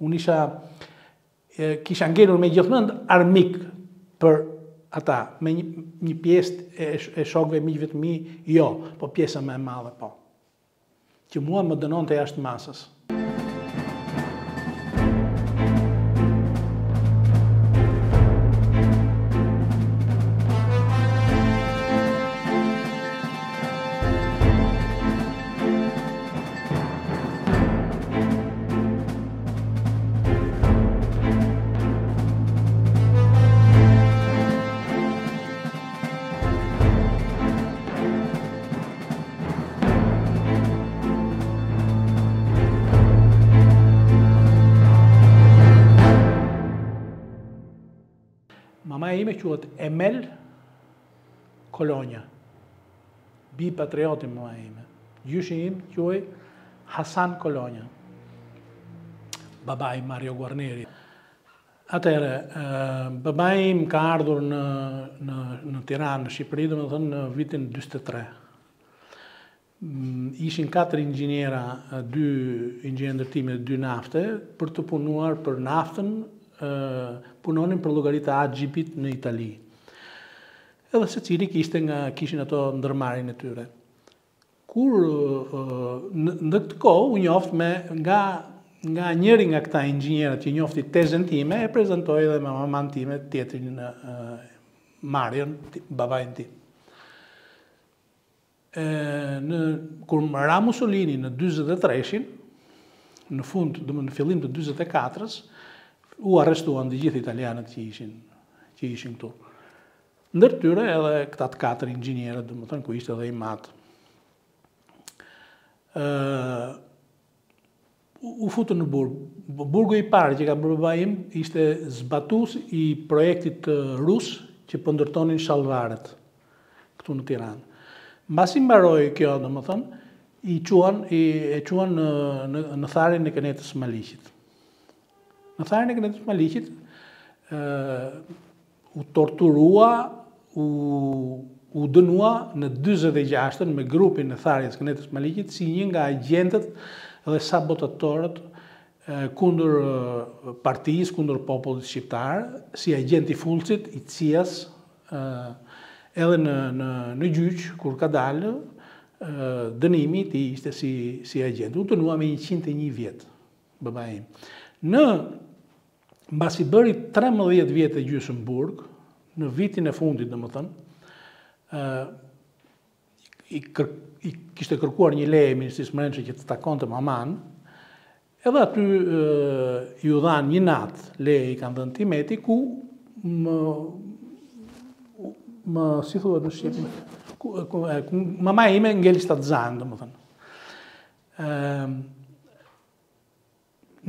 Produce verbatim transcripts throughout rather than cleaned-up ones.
Unë isha, kisha ngelur me gjithmonë armik për ata, me një pjesë e shokëve miqve të mi, jo, po pjesa më e madhe po. Që mua më dënonte jashtë masës. Ime quhet Emel Kolonja, bi patrioti mua ime. Gjyshi im quhej Hasan Kolonja, babai Mario Guarneri. Atëherë, babai im ka ardhur në, në, në Tiranë, në Shqipëri, do të thënë në vitin njëzet e tre. Ishin katër inxhiniera, dy inxhinier ndërtimi dhe dy nafte, për të punuar për naftën, punonin për llogaritë e Agjipit në Itali. Edhe secili kishte nga kishin ato ndërmarrjen e tyre. Kur në këtë kohë u njoft me nga nga njëri nga këta inxhinierët që njofti tezën time, e prezantoi edhe me mamën time tjetrin Marion, babain tim. Në kur ra Musolini në njëzet e treshin, në fund, do të thonë në fillim të njëzet e katrës, u arrestuan të gjithë italianët që ishin, që ishin këtu. Ndër tyre edhe këta të katër inxhinierët, domethënë ku ishte edhe i mat. Uh, u futën në burg. Burgu i parë që ka bërë babai im ishte zbatues i projektit rus që po ndërtonin shallvaret këtu në Tiranë. Mbasi mbaroi kjo, domethënë, i quan i e quan në në, në tharrin e Kënetës Maliqit. Në tharën e Kënetës Maliqit, u torturua, u dënua në njëzet e gjashtën me grupin e tharjes Kënetës Maliqit si një nga agentët dhe sabotatorët kundër partisë, kundër popullit shqiptar, si agent i Fulcit, i C I A S, edhe në gjyq, kur ka dalë, dënimi i tij ishte si agent. U dënua me njëqind e një vjet, babai im. Në mbasi bëri trembëdhjetë vjet e gjysmë burg, në vitin e fundit domethënë, i, kër, i kishte kërkuar një leje e Ministrisë Mbrojtëse që të takonte maman, edhe aty e, ju dhanë një natë, leje i kanë dhënë Timeti, ku më, më si thuhet në shqip, ku, ku, ku mama ime ngeli shtatzan domethënë. Ëm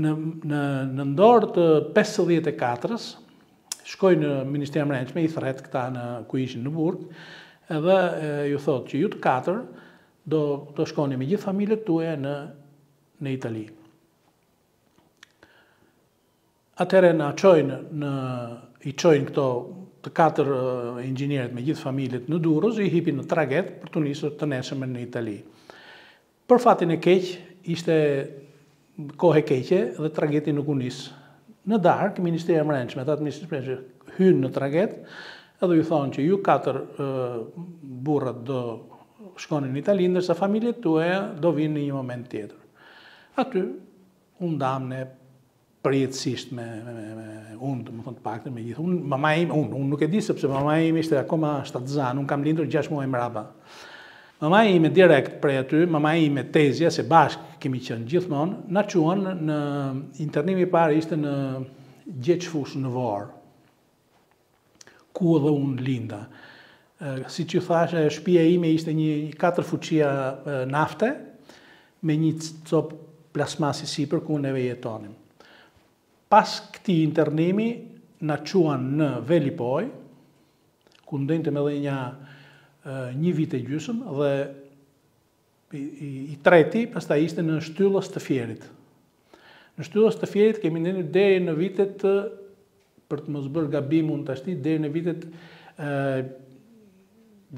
Në, në, në ndorë të pesëdhjetë e katrës, shkoj në Ministrinë e Mbrojtshme, i thret këta në, ku ishin në burg, edhe e, ju thot që ju të katër do të shkoni me gjithë familjet tuaja në, në Itali. Atëherë na çojnë në i çojnë këto të katër inxhinierët me gjithë familjet në Durrës, i hipin në traget për të nisur të nesërmen në Itali. Për fatin e keq, ishte kohë e keqe dhe trageti nuk u nis. Në darkë, Ministria e Mbrojtshme, ata të Ministrisë së Mbrojtshme hynë në traget edhe ju thonë që ju katër burrat do shkonin në Itali, ndërsa familjet tuaja do vinë në një moment tjetër. Aty u ndam ne përjetësisht me, me, me, me unë, domethënë të paktën me gjithë. Unë, mama ime, unë, unë nuk e di sepse mama ime ishte akoma shtatzan, unë kam lindur gjashtë muaj mbrapa. Mama ime direkt prej aty, mama ime tezja, se bashkë kemi qenë gjithmonë, na quan në internimi i parë ishte në Gjeçfushë në Vorë, ku edhe unë linda. Si që thashe, shtëpia ime ishte një katër fuqia nafte, me një copë plasmasi sipër ku neve jetonim. Pas këtij internimi, na quan në Velipojë, ku ndonjte me dhe një një vit e gjysmë dhe i treti pastaj ishte në Shtyllës të Fierit. Në Shtyllës të Fierit kemi ndënë deri në vitet, për të mos bërë gabim unë tashti, deri në vitet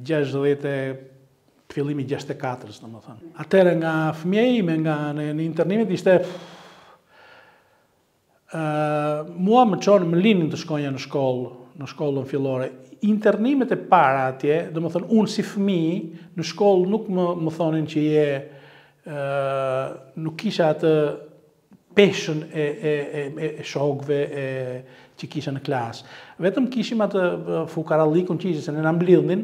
gjashtëdhjetë, fillimi gjashtëdhjetë e katrës, domethënë. Atëherë nga fëmia ime, nga në internimet ishte Mua më qonë më linin të shkonja në shkollë, në shkollën fillore. Internimet e para atje, dhe më thënë, unë si fëmi, në shkollë nuk më, më thonin që je, nuk isha atë peshën e, e, e, e shokve e, që kisha në klasë. Vetëm kishim atë fukarallikun që ishë, se në nëmblidhin,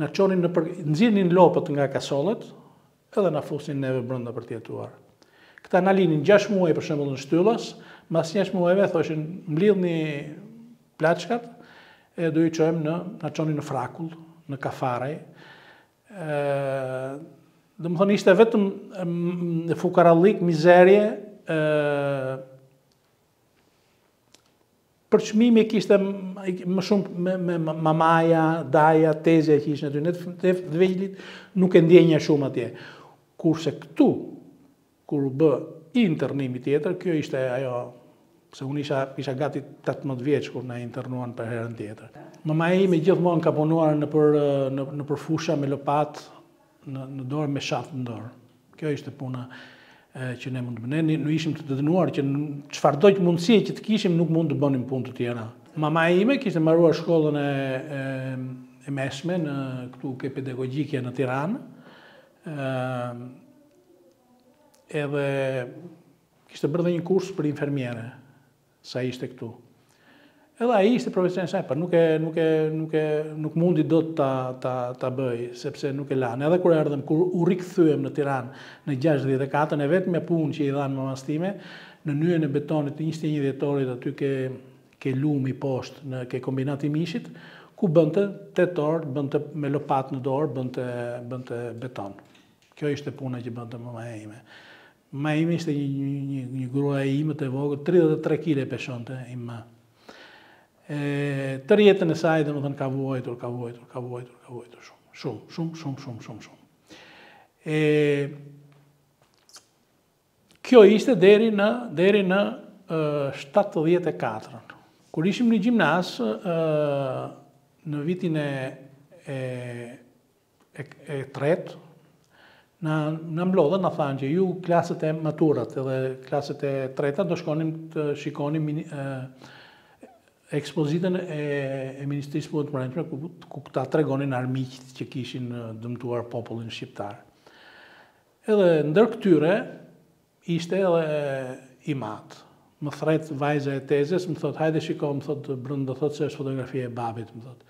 në qonin në për... nëzirnin lopët nga kasollet, edhe në fusin neve brënda për tjetuar. Këta në linin gjashtë muaj për shembull në shtyllës, mas njështë muajve, thoshin, mblidhni plaçkat, e do i qojmë në, në qoni në frakull, në kafarej. Dhe më thonë, ishte vetëm fukarallik, mizerje, e, përçmimi kishte më shumë me, me mamaja, daja, tezja që ishte në të vejlit, nuk e ndjenja shumë atje. Kurse këtu, kur u bë, internimi tjetër, kjo ishte ajo, se unë isha, isha gati tetëmbëdhjetë vjeç kur na internuan për herën tjetër. Mama ime gjithmonë ka punuar në për, në, në për fusha me lopatë, në, në dorë me shatë në dorë. Kjo ishte puna e, që ne mund të bënim. Ne ishim të dënuar që çfarëdo mundësie që të kishim nuk mund të bënim punë të tjera. Mama ime kishte mbaruar shkollën e, e, e mesme në këtu ke pedagogjike në Tiranë. E, edhe kishte bërë dhe një kurs për infermiere, sa ishte këtu. Edhe ai ishte profesionin saj, por nuk e, nuk e, nuk e, nuk mundi dot ta, ta, ta bëj, sepse nuk e lanë. Edhe kur erdhëm, kur u rikthyem në Tiranë në gjashtëdhjetë e katër, e vetmja punë që i dhanë mamas time, në nyjen e betonit të njëzet e një dhjetorit aty ke, ke lumi poshtë, në ke kombinati mishit, ku bënte tetë orë, bënte me lopatë në dorë, bënte, bënte beton. Kjo ishte puna që bënte mamaja ime. Ma ime ishte një, një, një, një grua e ime të vogël, tridhjetë e tre kile peshonte ima. E, të rjetën e saj, dhe më thënë, ka vuajtur, ka vuajtur, ka vuajtur, ka vuajtur shumë, shumë, shumë, shumë, shumë, shumë, shumë. E, kjo ishte deri në, deri në uh, shtatëdhjetë e katër. Kur ishim në gjimnaz, uh, në vitin e, e, e, e tretë, në mblodhe, në thanë që ju klasët e maturat edhe klasët e treta do shkonim të shikonim e, ekspozitën e, e Ministrisë Punëve të Brendshme ku, ku këta tregonin armiqt që kishin dëmtuar popullin shqiptar. Edhe ndër këtyre ishte edhe Imat. Më thret vajza e tezes, më thot, hajde shiko, më thot, brënda, thot, se është fotografia e babit, më thot.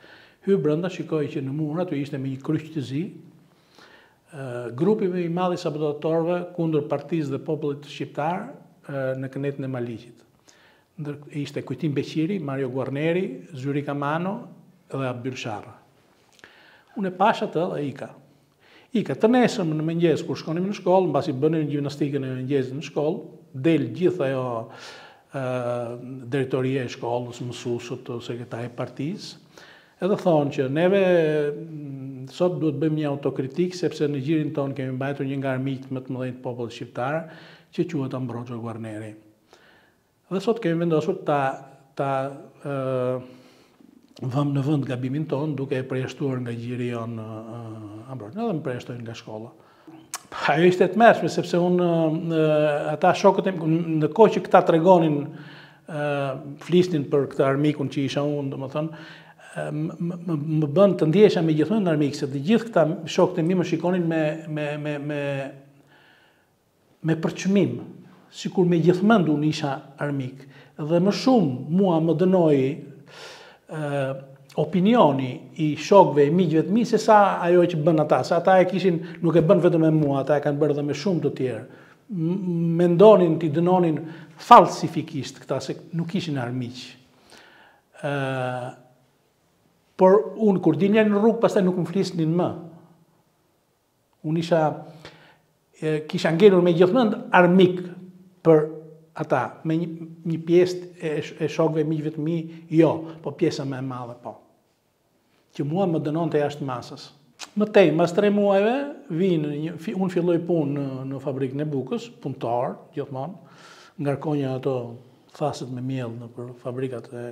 Hy brënda, shikoj që në mur aty ishte me një kryq të zi, grupi i madh i sabotatorëve kundër partisë dhe popullit shqiptar në Kënetën e Maliqit. Ishte Quitim Beciri, Mario Guarneri, Zurica Mano dhe Abircharra. Unë e pash atë dhe ika. Ika të nesëm në mëngjes kur shkonim në shkollë, mbasi bënim gjimnastikën e mëngjesit në shkollë, del gjithë ajo drejtoria e shkollës, mësuesët, sekretari i partisë. Edhe thonë që neve sot duhet bëjmë një autokritik, sepse në gjirin tonë kemi mbajtur një nga armiqt më të mëdhenj të popullit shqiptar, që quhet Ambrogio Guarneri. Dhe sot kemi vendosur ta, ta uh, vëmë në vend gabimin tonë, duke e përjashtuar nga gjiri jon uh, Ambrogio, edhe më përjashtojnë nga shkolla. Ajo ishte të mërshme, sepse unë, uh, ata shokët e më, në kohë që këta tregonin, uh, flisnin për këtë armikun që isha unë, domethënë, më bën të ndjesha me gjithmonë në armik, se të gjithë këta shokët e mi më shikonin me, me, me, me, me përçmim, sikur me gjithmonë unë isha armik. Dhe më shumë mua më dënoi uh, opinioni i shokëve, i miqve të mi, se sa ajo që bën ata, se ata e kishin, nuk e bën vetëm me mua, ata e kanë bërë dhe me shumë të tjerë. Mendonin, t'i dënonin falsifikisht këta, se nuk ishin armiq. Uh, Por unë, kur dinja në rrugë, pastaj nuk më flisnin më. Unë isha, e, kisha ngelur me gjithmonë armik për ata, me një, një pjesë e, e shokëve, miqve të mi, jo, po pjesa më e madhe, po. Që mua më dënonte jashtë masës. Më tej, mas tre muajve, vinë, një, unë filloj punë në, në fabrikën e bukës, punëtar, gjithmonë, ngarkonja ato faset me miell në për fabrikat e,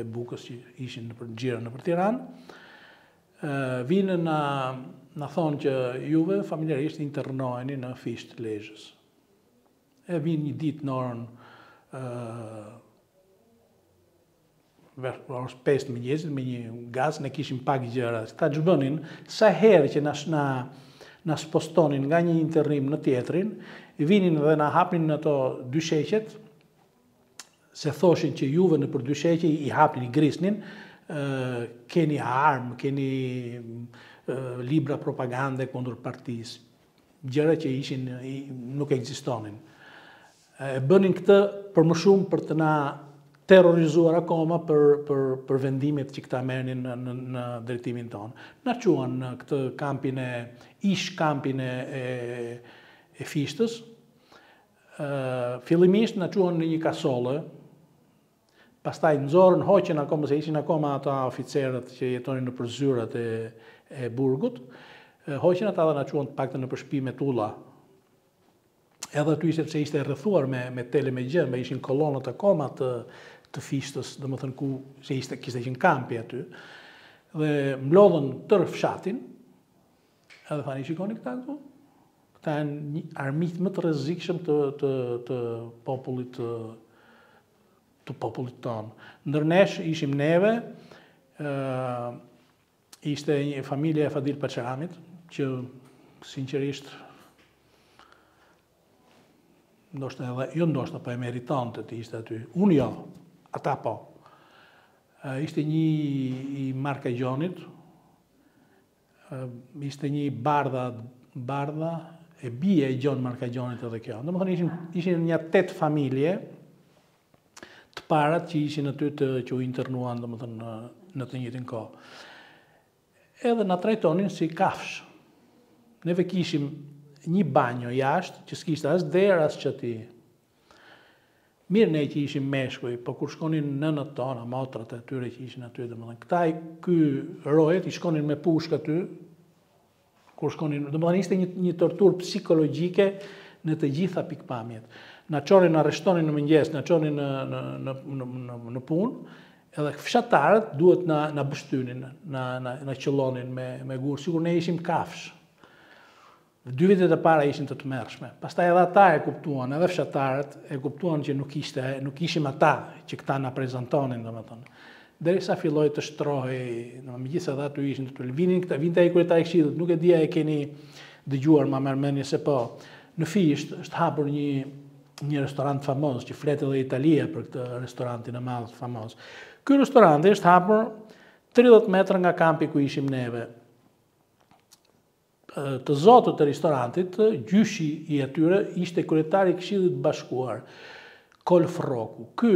e bukës që ishin në për gjira në për Tiranë. Vinë na, na thonë që juve familjarisht internojeni në Fisht Lezhës. E vinë një ditë në orën orës pesë mëngjesit me një gaz, ne kishim pak gjëra. Këta xhudonin sa herë që na na spostonin nga një interrim në tjetrin, vinin dhe na hapnin ato dy sheqet, se thoshin që juve në për dy sheqe i hapnin, i grisnin, keni armë, keni libra propagande kundër partisë, gjëra që ishin nuk ekzistonin. E bënin këtë për më shumë për të na terrorizuar akoma për, për, për vendimet që këta merrnin në, në, në drejtimin tonë. Na quan në këtë kampin e, ish kampin e, e fishtës. E, fillimisht na quan në një kasollë, pastaj nxorën Hoxhën akoma, se ishin akoma ata oficerët që jetonin në përzyrat e, e burgut. Hoxhën ata na quan paktën në përshpi me tulla. Edhe aty sepse ishte rrethuar me, me tele me gjë, me ishin kolonat akoma të, të fishtës, dhe më thënë ku se ishte, kishte qenë kampi aty, dhe mlodhën tërë fshatin, edhe thani, shikoni këta këtu? Këta janë armiqt më të rrezikshëm të, të, të popullit të, të popullit tonë. Ndërnesh ishim neve, uh, ishte një familje e Fadil Pachamit, që sinqerisht ndoshta edhe, jo ndoshta, pa e meritante të ishte aty. Unë jo, ata po. Ishte një i Marka Gjonit, ishte një bardha, bardha e bie e Gjon Marka Gjonit edhe kjo. Në më thënë, ishin, ishin një tet familje të parat që ishin aty të që u internuan, dhe më thënë, në të njëtin kohë. Edhe na trajtonin si kafsh. Neve kishim një banjo jashtë, që s'kishte as derë, as çati. Mirë ne që ishim meshkuj, po kur shkonin nënët tona, motrat e tyre që ishin aty, domethënë, këta ky rojet i shkonin me pushkë aty, kur shkonin, domethënë ishte një, një tortur psikologjike në të gjitha pikpamjet. Na çonin, na arreshtonin në mëngjes, na çonin në në në në, në punë, edhe fshatarët duhet na na bështynin, na na na qellonin me me gur, sikur ne ishim kafsh. Dy vitet e para ishin të tmerrshme. Pastaj edhe ata e kuptuan, edhe fshatarët e kuptuan që nuk ishte, nuk ishim ata që këta na prezantonin, domethënë. Derisa filloi të shtrohej, domethënë megjithëse edhe aty ishin të lvinin këta, vinte ai kryetari i këshillit, nuk e dija e keni dëgjuar, ma merr mendje se po. Në Fisht është hapur një një restorant famoz që flet edhe Italia për këtë restorantin e madh famoz. Ky restorant është hapur tridhjetë metra nga kampi ku ishim neve. Të zotët të restorantit, gjyshi i atyre ishte kryetari i Këshillit të Bashkuar, Kolf Roku. Ky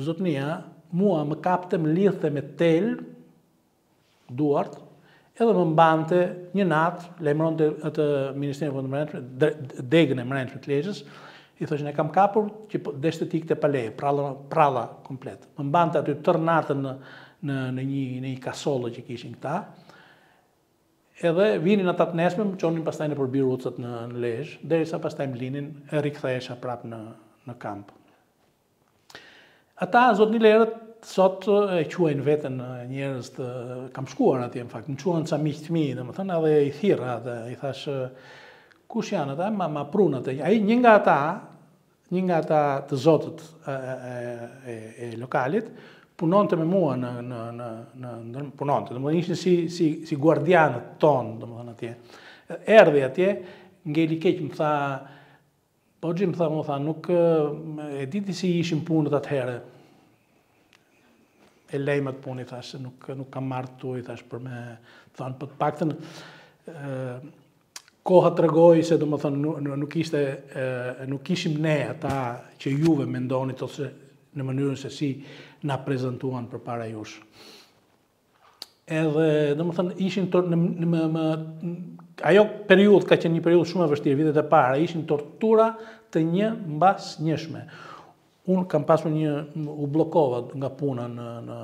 zotnia mua më kapte, më lidhte me tel duart, edhe më mbante një natë, lajmëronte atë Ministrinë e Vendit, degën e Mbrojtjes të Legjës, i thoshin e kam kapur që deshte ti këtë pale, pralla, pralla komplet. Më mbante aty tërë natën në, në, në një, një kasollë që kishin këta. Edhe vinin ata të nesme, më qonin pastaj në përbi rucët në, në Lezhë, derisa pastaj më linin, e rikthehesha prap në, në kamp. Ata, zotnilerët, sot e quajnë veten njerëz të kam shkuar atje në fakt, më quajnë ca miq të mi, domethënë edhe i thirra, dhe i thash, kush janë ata, ma, ma prunat e ai, një nga ata, një nga ata të zotët e, e, e lokalit, punonte me mua në, në, në, në punonte, domethënë ishin si, si, si guardianët tonë, domethënë atje. Erdhi atje, ngeli keq më tha, po xhim tha, më tha, nuk e diti si ishin punët atëherë. E lejmë atë punë, i thash, nuk, nuk kam marrë tu, i thash, për me thanë, për të paktën, koha tregoi se domethënë nuk ishte, nuk ishim ne ata që juve mendonit ose në mënyrën se si na prezentuan për para jush. Edhe, do më thënë, ishin tër, në, në, më, ajo periudhë ka qenë një periudhë shumë e vështirë, vitet e para, ishin tortura të një mbas njëshme. Unë kam pasur një, u bllokova nga puna në, në,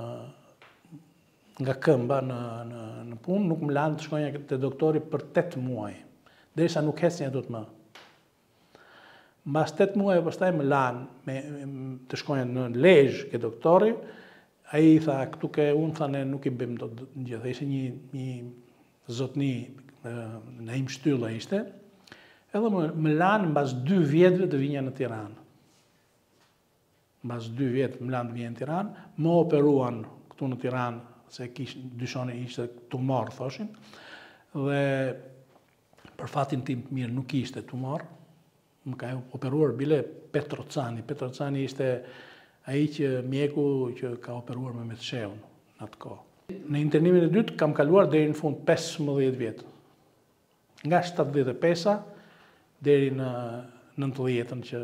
nga këmba në, në, në punë, nuk më lanë të shkonja te doktori për tetë muaj, derisa nuk hecnja do të më. Mbas tetë muaj, pastaj më lan me, të shkojnë në Lezhë ke doktori, ai i tha, këtu ke unë, tha, ne nuk i bim dot gjë. Ishte një, një zotni, Naim Shtylla ishte, edhe më, më lan mbas dy vjetëve të vinja në Tiranë. mas dy vjetë më landë vjen në Tiranë, më operuan këtu në Tiranë, se kishin, dyshoni ishte tumor, thoshin, dhe për fatin tim të mirë nuk ishte tumor, më ka operuar bile Petrocani. Petrocani ishte ai që mjeku që ka operuar me Metsheun në atë kohë. Në internimin e dytë kam kaluar deri në fund pesëmbëdhjetë vjetë. Nga shtatëdhjetë e pesa deri në nëntëdhjetën që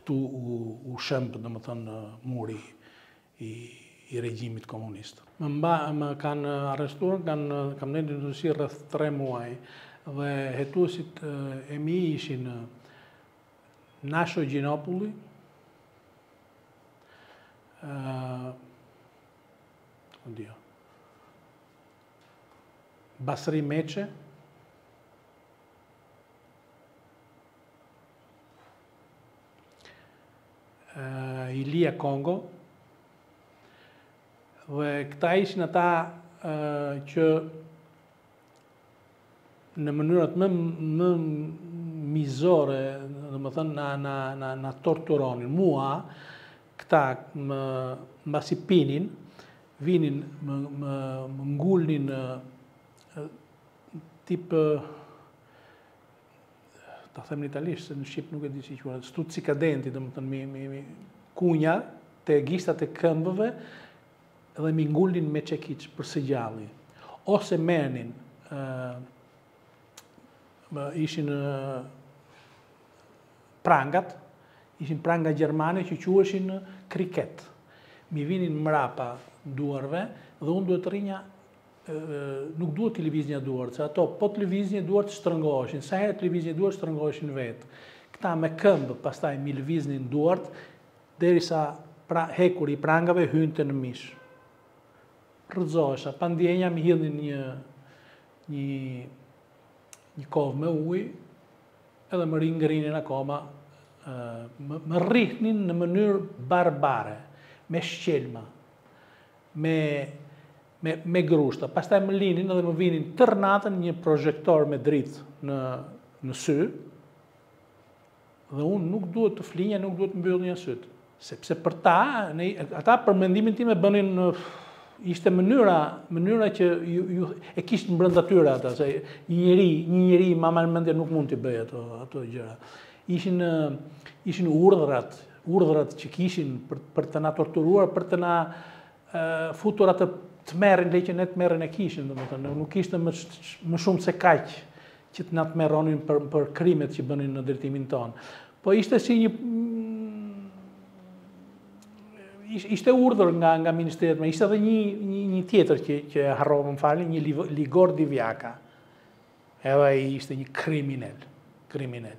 këtu u, u shëmb, dhe më thënë, muri i, i regjimit komunist. Më, mba, më kanë arrestuar, kanë, kam në detenci rreth tre muaj, dhe hetuesit e mi ishin Nasho Gjinopoli, uh, Basri Meçe, Uh, Ilia Kongo, dhe këta ishin ata uh, që në mënyrët më, më mizore, dhe më thënë, na, na, na, na torturonin. Mua, këta më, mbasi pinin, vinin, më, më, më ngulnin uh, tip... Uh, ta them në italisht, se në Shqip nuk e di si quhet, stut cikadenti, domethënë mi, mi, mi kunja te gishtat e këmbëve dhe mi ngulin me çekiç për së gjalli. Ose merrnin ë ishin prangat, ishin pranga gjermane që quheshin kriket. Mi vinin mrapa duarve dhe unë duhet të rinja. Nuk duhet të lëviz një duart, se ato po të lëviz një duart shtrëngoheshin, sa herë të lëviz një duart shtrëngoheshin vetë. Këta me këmbë, pastaj mi lëviznin duart, derisa pra, hekuri i prangave hynte në mish. Rrëzohesha, pa ndjenja mi hidhnin një, një, një kovë me ujë, edhe më ringrinin akoma, më, më rrihnin në mënyrë barbare, me shqelma, me... Me, me grushta, pastaj më linin edhe më vinin tërë natën një projektor me dritë në, në sy, dhe unë nuk duhet të flinja, nuk duhet të mbyllë një sytë. Sepse për ta, ne, ata për mendimin tim e bënin, ishte mënyra, mënyra që ju, ju, e kishtë në brënda tyre ata, se një njeri, një njeri, mama në mendje nuk mund t'i bëjë ato, ato gjëra. Ishin, ishin urdhrat, urdhrat që kishin për, për të na torturuar, për të na uh, futur atë të merrin, le që ne të merrin e kishin, domethënë, nuk ishte më, më shumë se kaq që të na të merronin për, për krimet që bënin në drejtimin tonë. Po ishte si një... Ishte urdhër nga, nga Ministeriet, ma ishte edhe një, një, një tjetër që, që harrova, më falni, një Ligor Divjaka. Edhe ishte një kriminal, kriminal.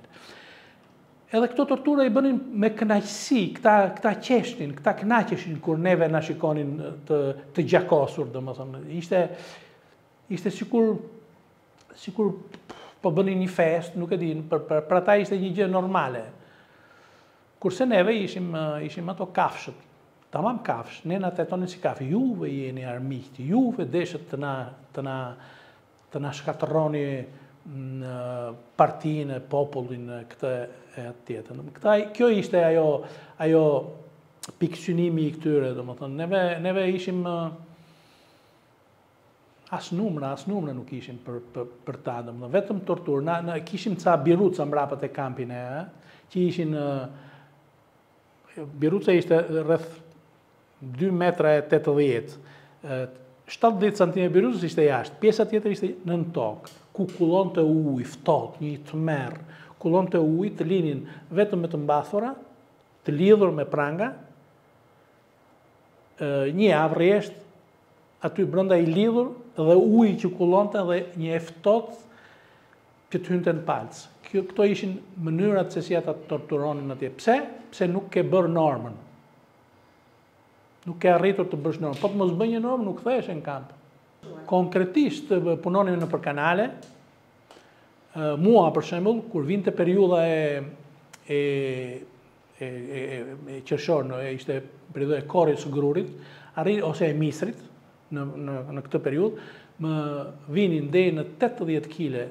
Edhe këto tortura i bënin me kënaqësi, këta, këta qeshnin, këta kënaqeshin kur neve na shikonin të, të gjakosur, domethënë. Ishte, ishte sikur, sikur po bënin një fest, nuk e di, për, për, për ata ishte një gjë normale. Kurse neve ishim, ishim ato kafshët, tamam kafsh, ne na tetonin si kafshë, juve jeni armiqtë, juve deshët të na, të na, të na shkatërroni në partinë, popullin, këtë e atë tjetën. Kjo ishte ajo, ajo pikësynimi i këtyre, domethënë, neve, neve ishim as numra, as numra nuk ishim për, për, për ta, domethënë, vetëm tortur. Na, na kishim ca biruca mbrapa te kampin e, që ishin, biruca ishte rreth dy metra e tetëdhjetë, shtatëdhjetë centimetra biruca ishte jashtë, pjesa tjetër ishte nën tokë, ku kullon të ujë, ftohtë, një tmerr, kullon të ujë, të linin vetëm me të mbathura, të lidhur me pranga, një javë rresht, aty brenda i lidhur, dhe ujë që kullonte dhe një ftohtë që të hynte në palcë. Këto ishin mënyrat se si ata të torturonin atje. Pse? Pse nuk ke bërë normën. Nuk ke arritur të bësh normën. Po të mos bëj një normë, nuk ktheheshin në kamp. Konkretisht punonim në për kanale, mua për shembull, kur vinte periudha e, e, e, e, e qershor, ishte periudha e korrjes së grurit, ose e misrit, në, në, në këtë periudhë, më vinin deri në tetëdhjetë kile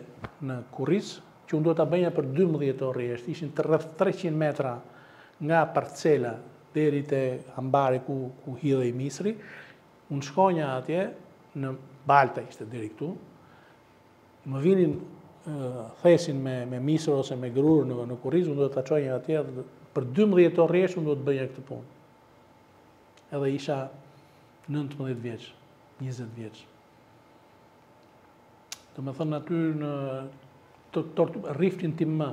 në kurriz, që unë duhet ta bëja për dymbëdhjetë orë rresht, ishin të rreth treqind metra nga parcela deri te ambari ku, ku hidhe i misri, unë shkonja atje, në balta ishte deri këtu, më vinin uh, thesin me, me misër ose me grurë në, në kuriz, unë do të aqonja atje, për dymbëdhjetë orë rresh unë do të bëja këtë punë. Edhe isha nëntëmbëdhjetë vjeç, njëzet vjeç. Do me thënë aty në të, të, të rriftin tim më,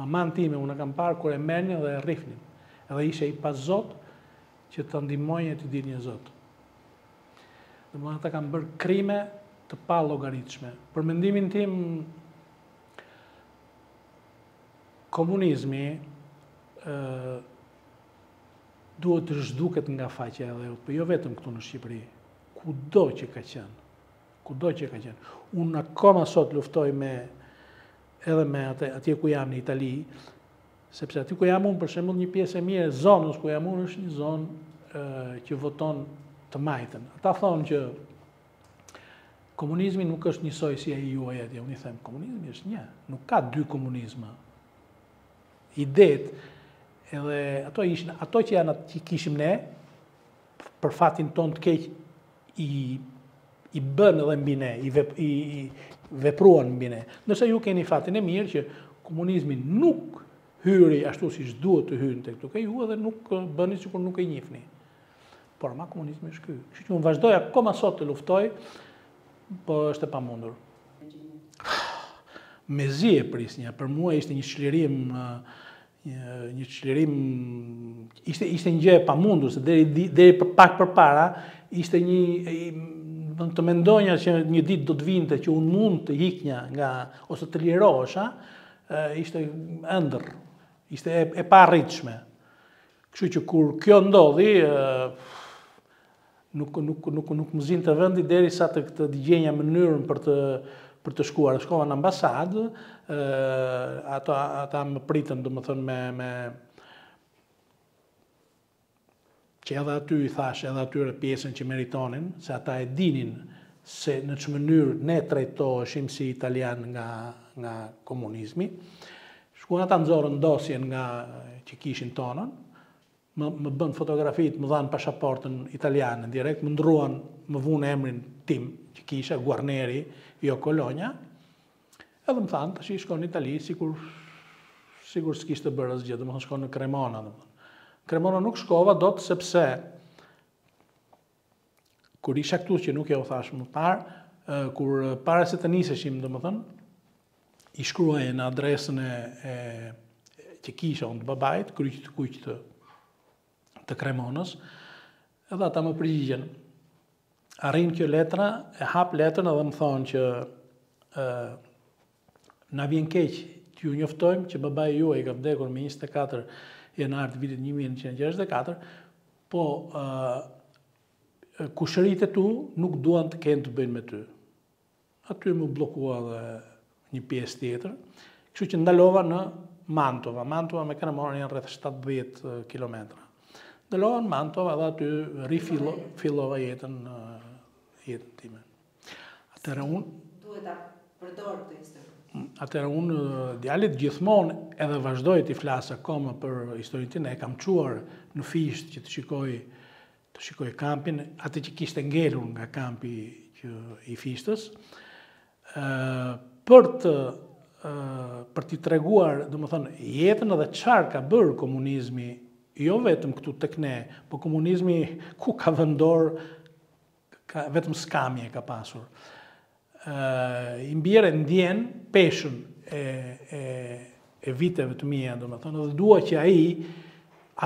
maman time, unë e kam parë kur e merrnin dhe e rrifnin. Edhe ishe i pas Zot që të ndihmojnë e të dinë një Zot. Dhe më ata kanë bërë krime të pa llogaritshme. Për mendimin tim, komunizmi e, duhet të zhduket nga faqja e dhëut, po jo vetëm këtu në Shqipëri, kudo që ka qenë. Kudo që ka qenë. Unë akoma sot luftoj me edhe me atje, atje ku jam në Itali, sepse aty ku jam unë, për shembull, një pjesë e mirë e zonës ku jam unë është një zonë që voton të majtën. Ata thonë që komunizmi nuk është njësoj si ai juaj atje. Unë i them, komunizmi është një, nuk ka dy komunizma. Idet, edhe ato ishin, ato që janë atë që kishim ne, për fatin ton të keq i i bën edhe mbi ne, i, vep, i, i vepruan mbi ne. Nëse ju keni fatin e mirë që komunizmi nuk hyri ashtu siç duhet të hyjnë tek këtu, ju edhe nuk bëni sikur nuk e njihni. Por ma komunizmi është ky. Kështu që unë vazhdoj akoma sot të luftoj, po është e pamundur. Mezi e prisnja, për mua ishte një çlirim, një, një çlirim ishte ishte një gjë e pamundur, se deri deri për pak përpara ishte një i, të mendonja që një ditë do të vinte që unë mund të hiknja nga ose të lirohesha, ishte ëndër, ishte e, e paarritshme. Kështu që kur kjo ndodhi, nuk nuk nuk nuk më zinte vendi derisa të të dëgjenja mënyrën për të për të shkuar. Shkova në ambasadë, ato ata më pritën, domethënë me me që edhe aty i thash, edhe atyre pjesën që meritonin, se ata e dinin se në që mënyrë ne trajtoheshim si italian nga, nga komunizmi. Shkuan ata nxorën dosjen nga që kishin tonën, më, më bën fotografit, më dhanë pasaportën italiane direkt, më ndruan, më vunë emrin tim që kisha, Guarneri, jo Kolonja, edhe më thanë, tash i shkon në Itali, sikur, sikur s'kishte bërë asgjë, domethënë shkon në Cremona, domethënë. Kremona nuk shkova dot sepse kur isha këtu që nuk e u thash më parë, kur para se të niseshim, domethënë, i shkruaje në adresën e, e që kisha unë të babait, kryq të kuq të, të Kremonës, edhe ata më përgjigjen. Arrin kjo letra, e hap letrën edhe më thonë që e, na vjen keq që ju njoftojmë që babai juaj ka vdekur me njëzet e katër janar të vitit një mijë e nëntëqind e gjashtëdhjetë e katër, po uh, kushërit e tu nuk duan të kenë të bëjnë me ty. Aty më blokua dhe një pjesë tjetër, kështu që ndalova në Mantova. Mantova me Cremona janë rreth shtatëdhjetë kilometra. Ndalova në Mantova dhe aty rifillova jetën, uh, jetën time. Atëherë unë... Duhet ta përdor këtë histori. Atëherë unë djalit gjithmonë edhe vazhdoj t'i flas akoma për historinë time, e kam çuar në Fisht që të shikoj, të shikoj kampin, atë që kishte ngelur nga kampi që i Fishtës, për të për t'i treguar, domethënë, jetën edhe çfarë ka bërë komunizmi, jo vetëm këtu tek ne, po komunizmi ku ka vënë dorë, ka vetëm skamje ka pasur. Uh, imbire ndjen peshën e, e, e viteve të mia, domethënë, dhe dua që ai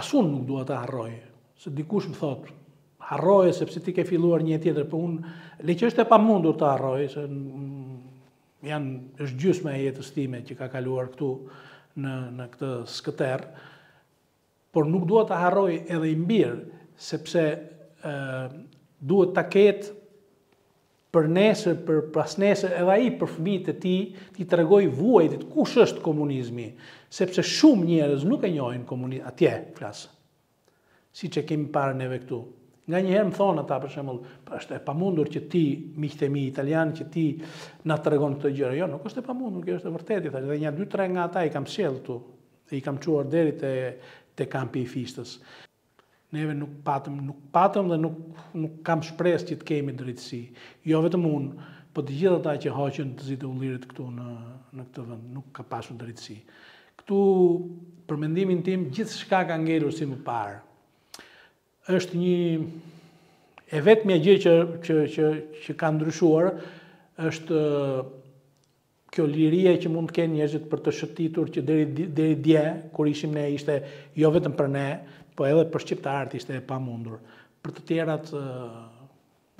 asun nuk dua ta harroje. Se dikush më thot, harroje sepse ti ke filluar një tjetër, po unë le që është e pamundur ta harroje, se janë është gjysma e jetës time që ka kaluar këtu në në këtë skëterr, por nuk dua ta harroje edhe imbir, sepse uh, duhet ta ketë për nesër, për prasnesër, edhe ai për fëmijët e tij, ti tregoj vuajtit kush është komunizmi, sepse shumë njerëz nuk e njohin komunizmin atje, flas. Siç e kemi parë neve këtu. Nga një herë më thonë ata për shembull, është e pamundur që ti miqtë e mi italian që ti na tregon këtë gjë. Jo, nuk është e pamundur, kjo është e vërtetë. Edhe një dy tre nga ata i kam sjell këtu e i kam quar deri te, te kampi i fistës. Neve nuk patëm, nuk patëm dhe nuk, nuk kam shpresë që të kemi drejtësi. Jo vetëm unë, po të gjithë ata që hoqën të zi të ullirit këtu në, në këtë vend, nuk ka pasur drejtësi. Këtu, për mendimin tim, gjithçka ka ngelur si më parë. Është një e vetmja gjë që, që, që, që ka ndryshuar, është kjo liria që mund të kenë njerëzit për të shëtitur që deri, deri dje, kur ishim ne, ishte jo vetëm për ne, po edhe për shqiptarët ishte e pamundur. Për të tjerat,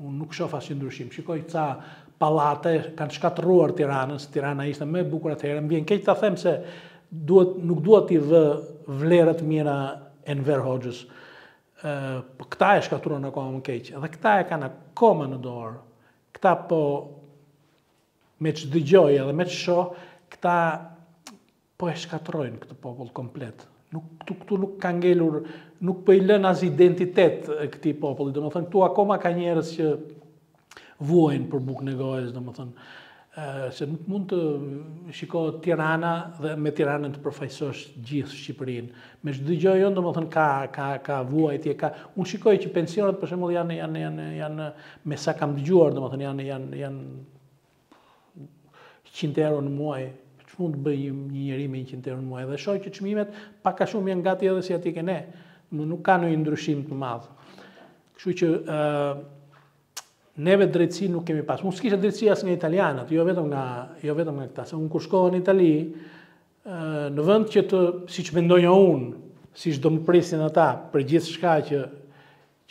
unë nuk shoh asnjë ndryshim. Shikoj ca pallate kanë shkatërruar Tiranës, Tirana ishte më e bukur atëherë. Më vjen keq ta them se duhet, nuk duhet t'i vë vlerat mira Enver Hoxhës. Po këta e shkatruan akoma më keq. Edhe këta e kanë akoma në dorë. Këta po me që dëgjoj edhe me që shoh, këta po e shkatrojnë këtë popull komplet. Nuk, këtu nuk ka ngelur, nuk po i lën as identitet këtij populli, domethënë këtu akoma ka njerëz që vuajnë për bukën e gojës, domethënë, se nuk mund të shikohet Tirana dhe me Tiranën të përfaqësosh gjithë Shqipërinë. Me çdo gjë jon, domethënë ka ka ka vuajtje, ka. Unë shikoj që pensionet për shembull janë janë janë janë me sa kam dëgjuar, domethënë janë janë janë qind euro në muaj. Mund të bëj një njeri me qind euro në muaj. Dhe shoh që çmimet pak a shumë janë gati edhe si aty këne. Nuk ka ndonjë ndryshim të madh. Kështu që neve drejtësi nuk kemi pas. Unë s'kisha drejtësi as nga italianët, jo vetëm nga, jo vetëm nga këta. Se unë kur shkova në Itali, në vend që të, siç mendoja unë, siç do më presin ata për gjithçka që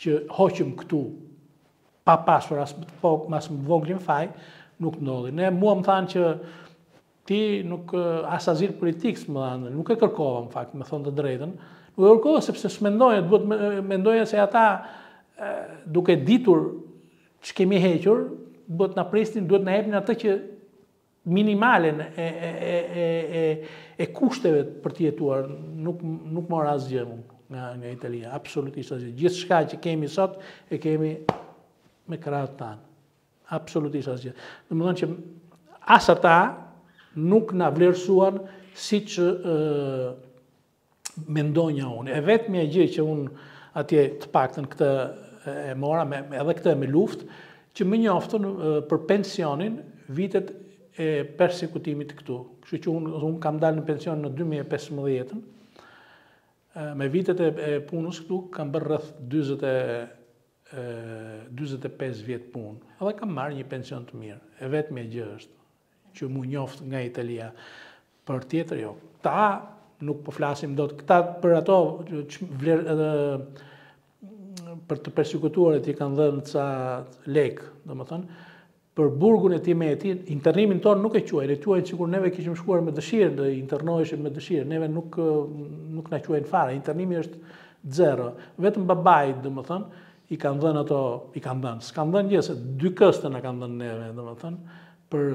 që hoqëm këtu, pa pasur as më voglin faj, nuk ndodhi. Ne mua më thanë që ti nuk as azil politik, më dhanë, nuk e kërkova në fakt, me thonë të drejtën. Nuk e kërkova sepse s'mendoja, duhet mendoja se ata e, duke ditur që kemi hequr, duhet na presnin, duhet na jepnin atë që minimalen e, e, e, e, e kushteve për të jetuar. Nuk, nuk mora asgjë nga, nga Italia, absolutisht asgjë. Gjithçka që kemi sot e kemi me krahët tanë. Absolutisht asgjë. Domethënë që as ata nuk na vlerësuan siç uh, mendonja unë. E vetmja gjë që unë atje të paktën këtë e mora, me, edhe këtë me luftë, që më njoftën uh, për pensionin vitet e përsekutimit këtu. Kështu që unë, unë kam dalë në pension në dy mijë e pesëmbëdhjetën, uh, me vitet e, e punës këtu kam bërë rreth dyzet e pesë vjet punë. Edhe kam marrë një pension të mirë. E vetmja gjë është që mu njoft nga Italia. Për tjetër, jo. Ta nuk po flasim dot. Këta për ato vler, edhe, për të përsekutuarit i kanë dhënë ca lek, domethënë, për burgun e Timetit, internimin ton nuk e quajnë, e quajnë sikur neve kishim shkuar me dëshirë, dhe internoheshim me dëshirë, neve nuk, nuk na quajnë fare, internimi është zero. Vetëm babait, domethënë, i kanë dhënë ato, i kanë dhënë, s'kan dhënë gjë, se dy këste na kanë dhënë neve, domethënë, për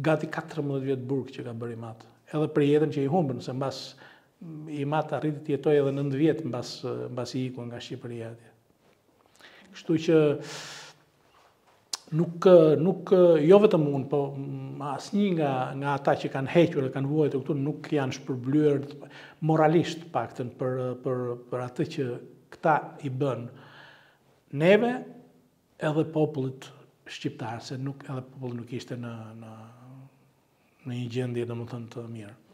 gati katërmbëdhjetë vjet burg që ka bërë i mat. Edhe për jetën që i humbën, se mbas i mat arriti të jetoj edhe nëntë vjet mbas, mbas i ikun nga Shqipëria atje. Kështu që nuk, nuk, jo vetëm unë, po asnjë nga, nga ata që kanë hequr dhe kanë vuajtur këtu nuk janë shpërblyer moralisht paktën për, për, për atë që këta i bën neve edhe popullit shqiptar, se nuk, edhe populli nuk ishte në, në në një gjendje, domethënë, të mirë.